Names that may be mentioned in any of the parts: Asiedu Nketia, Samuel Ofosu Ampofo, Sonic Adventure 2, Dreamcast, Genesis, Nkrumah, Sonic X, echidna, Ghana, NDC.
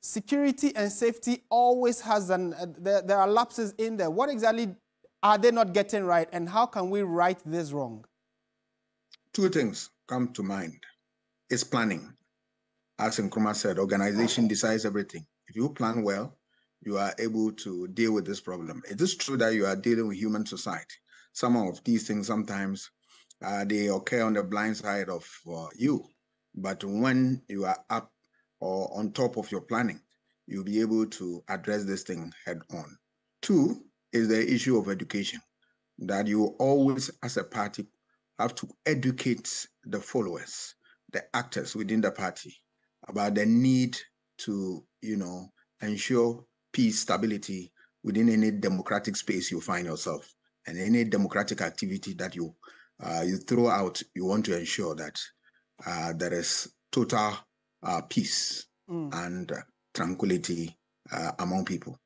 security and safety always has there are lapses in there. What exactly are they not getting right, and how can we right this wrong? Two things come to mind. It's planning. As Nkrumah said, organization decides everything. If you plan well, you are able to deal with this problem. It is true that you are dealing with human society. Some of these things sometimes they occur on the blind side of you. But when you are up or on top of your planning, you'll be able to address this thing head on. Two is the issue of education, that you always, as a party, have to educate the followers, the actors within the party, about the need to, ensure peace, stability within any democratic space you find yourself, and any democratic activity that you you throw out. You want to ensure that there is total peace and tranquility among people.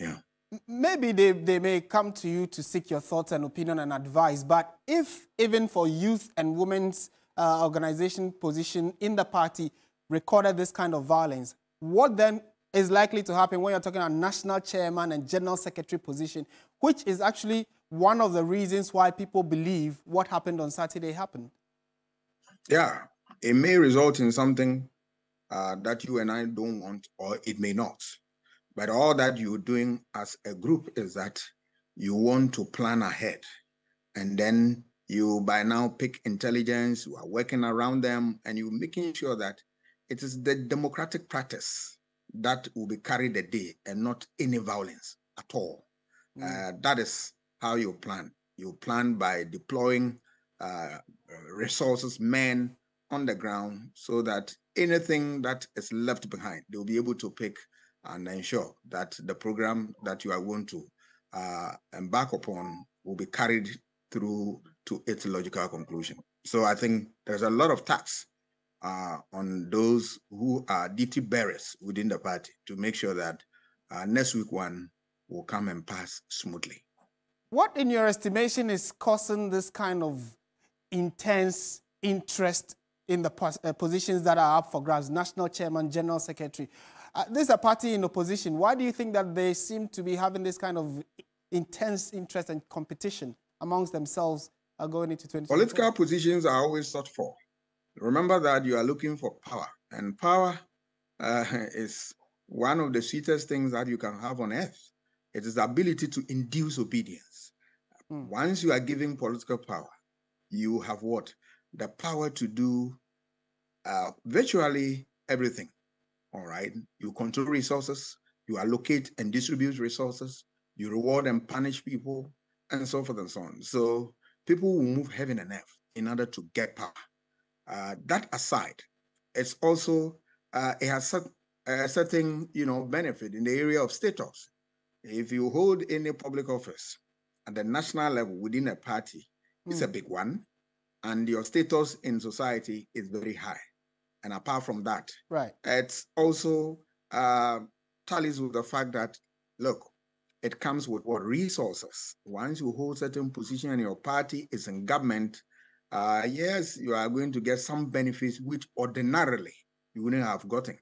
Yeah. Maybe they may come to you to seek your thoughts and opinion and advice, but if even for youth and women's organization position in the party recorded this kind of violence, what then is likely to happen when you're talking about national chairman and general secretary position, which is actually one of the reasons why people believe what happened on Saturday happened? Yeah, it may result in something that you and I don't want, or it may not. But all that you're doing as a group is that you want to plan ahead. And then you by now pick intelligence, you are working around them, and you're making sure that it is the democratic practice that will be carried the day and not any violence at all. That is how you plan. You plan by deploying resources, men on the ground, so that anything that is left behind, they'll be able to pick and ensure that the program that you are going to embark upon will be carried through to its logical conclusion. So I think there's a lot of tax on those who are duty bearers within the party to make sure that next week one will come and pass smoothly. What, in your estimation, is causing this kind of intense interest in the positions that are up for grabs, national chairman, general secretary? This is a party in opposition. Why do you think that they seem to be having this kind of intense interest and competition amongst themselves going into 2024? Political positions are always sought for. Remember that you are looking for power, and power is one of the sweetest things that you can have on earth. It is the ability to induce obedience. Once you are given political power, you have what? The power to do virtually everything. All right, you control resources, you allocate and distribute resources, you reward and punish people, and so forth and so on. So people will move heaven and earth in order to get power. That aside, it's also, it has a certain, benefit in the area of status. If you hold any public office at the national level within a party, it's a big one, and your status in society is very high. And apart from that, it's also tallies with the fact that, look, it comes with what? Resources. Once you hold certain position and your party is in government, yes, you are going to get some benefits which ordinarily you wouldn't have gotten.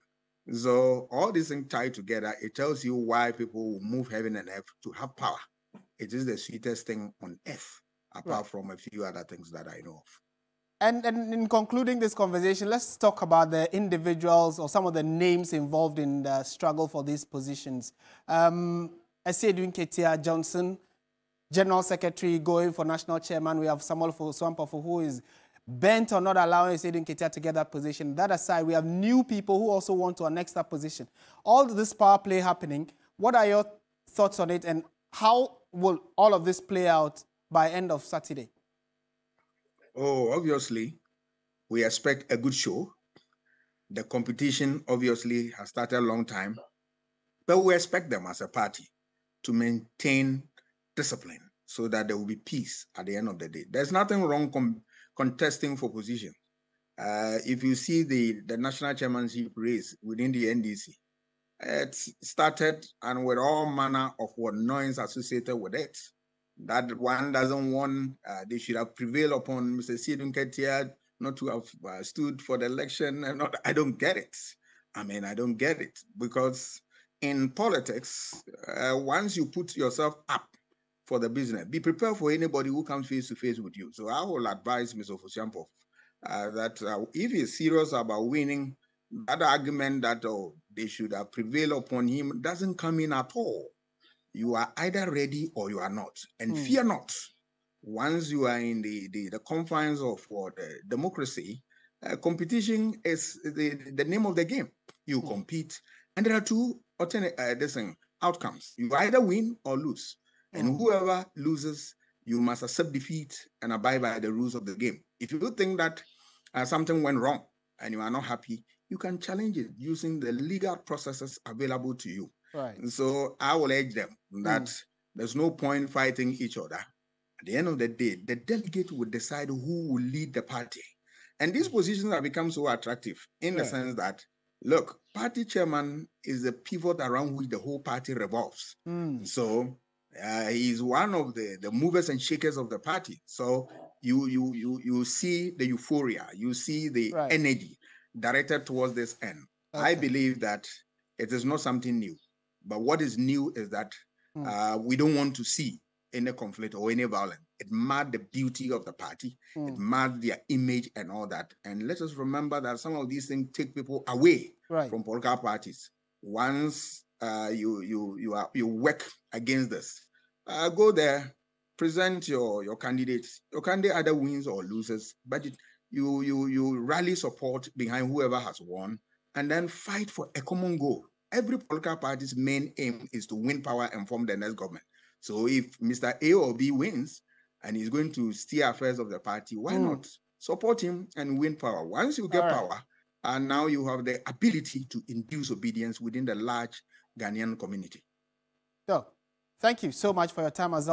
So all these things tied together, it tells you why people will move heaven and earth to have power. It is the sweetest thing on earth, apart from a few other things that I know of. And in concluding this conversation, let's talk about the individuals or some of the names involved in the struggle for these positions. Asiedu Nketia Johnson, General Secretary going for National Chairman. We have Samuel Ofosu Ampofo, who is bent on not allowing Asiedu Nketia to get that position. That aside, we have new people who also want to annex that position. All this power play happening, what are your thoughts on it, and how will all of this play out by end of Saturday? Oh, obviously, we expect a good show. The competition, obviously, has started a long time. But we expect them as a party to maintain discipline so that there will be peace at the end of the day. There's nothing wrong contesting for position. If you see the national chairmanship race within the NDC, it started and with all manner of what noise associated with it. That one doesn't want, they should have prevailed upon Mr. Asiedu Nketia not to have stood for the election. I don't get it. I mean, I don't get it, because in politics, once you put yourself up for the business, be prepared for anybody who comes face to face with you. So I will advise Mr. Ofosu Ampofo that if he's serious about winning, that argument that they should have prevailed upon him doesn't come in at all. You are either ready or you are not, and fear not. Once you are in the confines of the democracy, competition is the name of the game. You compete, and there are two alternate outcomes. You either win or lose, and whoever loses, you must accept defeat and abide by the rules of the game. If you think that something went wrong and you are not happy, you can challenge it using the legal processes available to you. Right. And so I will urge them that there's no point fighting each other. At the end of the day, the delegate will decide who will lead the party. And these positions have become so attractive in the sense that, look, party chairman is the pivot around which the whole party revolves. So he's one of the movers and shakers of the party. So you see the euphoria, you see the energy directed towards this end. Okay. I believe that it is not something new. But what is new is that we don't want to see any conflict or any violence. It marred the beauty of the party. It marred their image and all that. And let us remember that some of these things take people away from political parties. Once you work against this, go there, present your candidates. Your candidate either wins or loses, but you rally support behind whoever has won, and then fight for a common goal. Every political party's main aim is to win power and form the next government. So if Mr. A or B wins and he's going to steer affairs of the party, why not support him and win power? Once you get power, and now you have the ability to induce obedience within the large Ghanaian community. So, thank you so much for your time as well.